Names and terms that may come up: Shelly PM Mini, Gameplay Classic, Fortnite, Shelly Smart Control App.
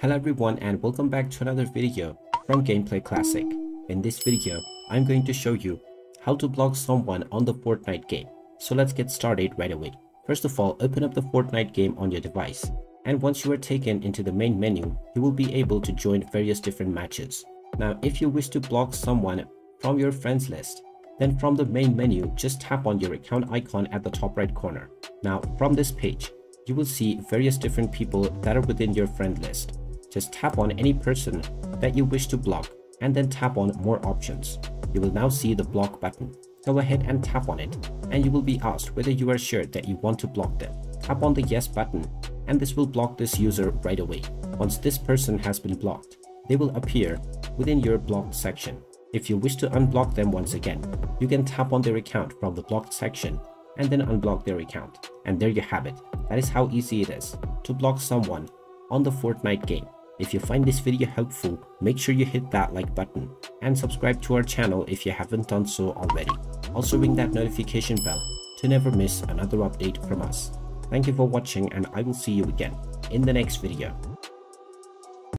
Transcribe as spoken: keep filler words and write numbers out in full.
Hello everyone and welcome back to another video from Gameplay Classic. In this video, I'm going to show you how to block someone on the Fortnite game. So let's get started right away. First of all, open up the Fortnite game on your device. And once you are taken into the main menu, you will be able to join various different matches. Now, if you wish to block someone from your friends list, then from the main menu, just tap on your account icon at the top right corner. Now, from this page, you will see various different people that are within your friend list. Just tap on any person that you wish to block and then tap on more options. You will now see the block button. Go ahead and tap on it and you will be asked whether you are sure that you want to block them. Tap on the yes button and this will block this user right away. Once this person has been blocked, they will appear within your blocked section. If you wish to unblock them once again, you can tap on their account from the blocked section and then unblock their account. And there you have it. That is how easy it is to block someone on the Fortnite game. If you find this video helpful, make sure you hit that like button and subscribe to our channel if you haven't done so already. Also ring that notification bell to never miss another update from us. Thank you for watching and I will see you again in the next video.